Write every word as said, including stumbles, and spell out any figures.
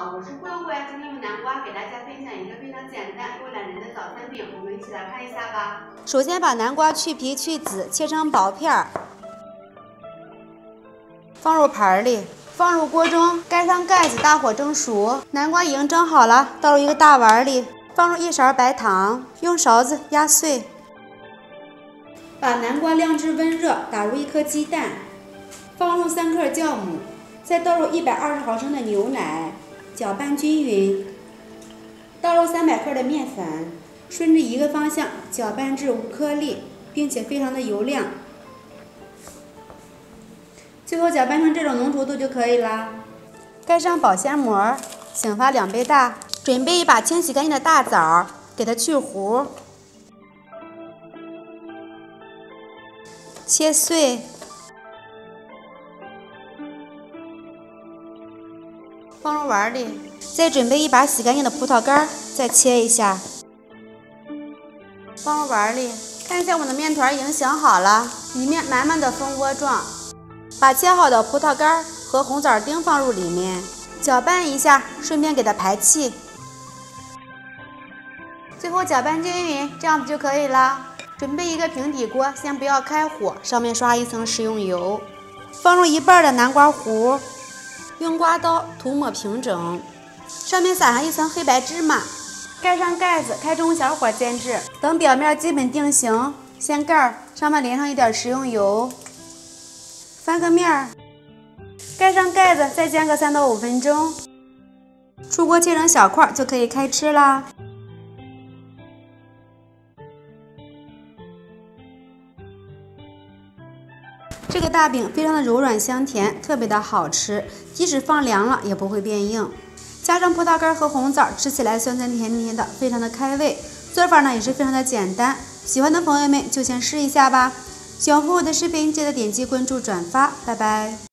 好，我是慧慧，今天用南瓜给大家分享一个非常简单又懒人的早餐饼，我们一起来看一下吧。首先把南瓜去皮去籽，切成薄片儿，放入盘里，放入锅中，盖上盖子，大火蒸熟。南瓜已经蒸好了，倒入一个大碗里，放入一勺白糖，用勺子压碎。把南瓜晾至温热，打入一颗鸡蛋，放入三克酵母。 再倒入一百二十毫升的牛奶，搅拌均匀。倒入三百克的面粉，顺着一个方向搅拌至无颗粒，并且非常的油亮。最后搅拌成这种浓稠度就可以啦。盖上保鲜膜，醒发两倍大。准备一把清洗干净的大枣，给它去核，切碎。 放入碗里，再准备一把洗干净的葡萄干，再切一下。放入碗里，看一下我们的面团已经醒好了，里面满满的蜂窝状。把切好的葡萄干和红枣丁放入里面，搅拌一下，顺便给它排气。最后搅拌均匀，这样子就可以了。准备一个平底锅，先不要开火，上面刷一层食用油，放入一半的南瓜糊。 用刮刀涂抹平整，上面撒上一层黑白芝麻，盖上盖子，开中小火煎制。等表面基本定型，掀盖儿，上面淋上一点食用油，翻个面儿，盖上盖子，再煎个三到五分钟。出锅切成小块就可以开吃啦。这个大饼非常的柔软香甜，特别的好吃，即使放凉了也不会变硬。加上葡萄干和红枣，吃起来酸酸甜甜的，非常的开胃。做法呢也是非常的简单，喜欢的朋友们就先试一下吧。喜欢慧慧的视频，记得点击关注转发，拜拜。